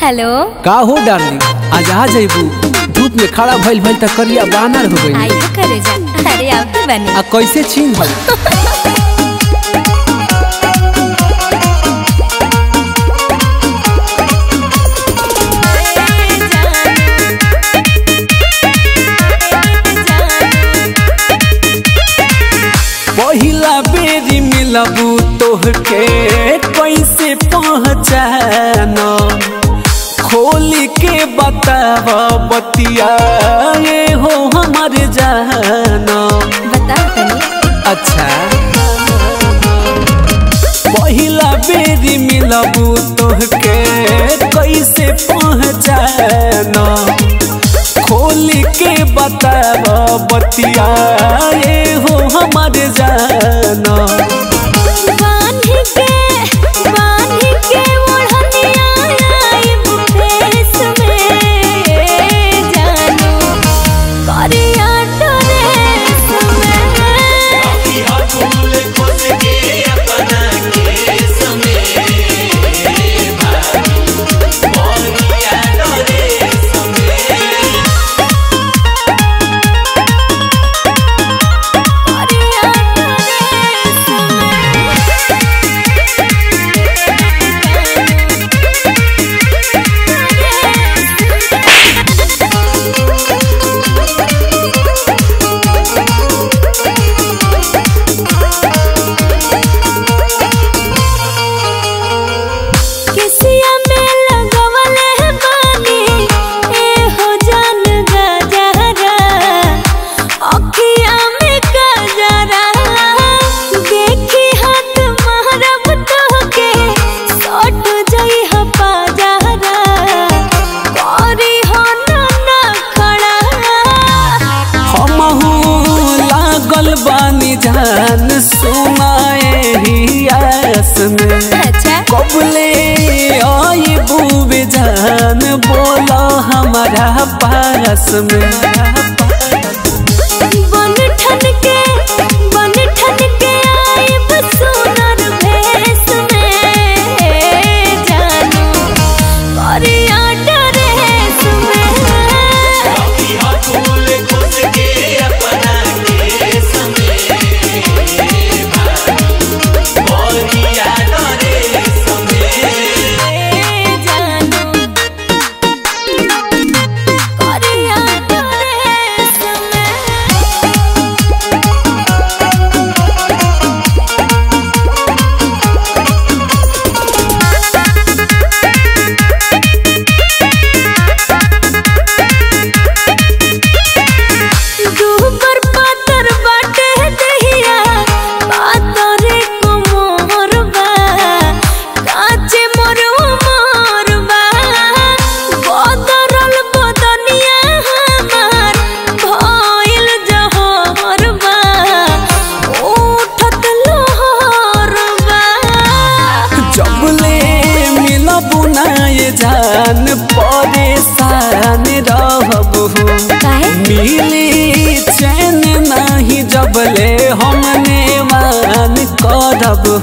Hello का हो darling, आज आ जाइबू। धूप में खड़ा भइल भइल त करिया बानर हो गइल। आई करे जा, अरे आउ त बने। आ कैसे छीन भइल। पहिला बेरी मिलबू तोहके कैसे पहचानो, खोल के बतावा बतिया ये हो हमार जानो। अच्छा पहिला बेरी मिलबू तोहके कैसे पहचानो, खोल के बतावा बतिया ये हो हमार जानो। जान सुनाए ही आस में कबले आई बूबे जान बोला हमारा पास में। बन ठन के आई बसुनर भेस में जानो, करिया ड्रेस में काफी हाथ बोले खोज के अपना केस में। जान परेशान रहबू मिली चैन नहीं जबले हमने मान करबू।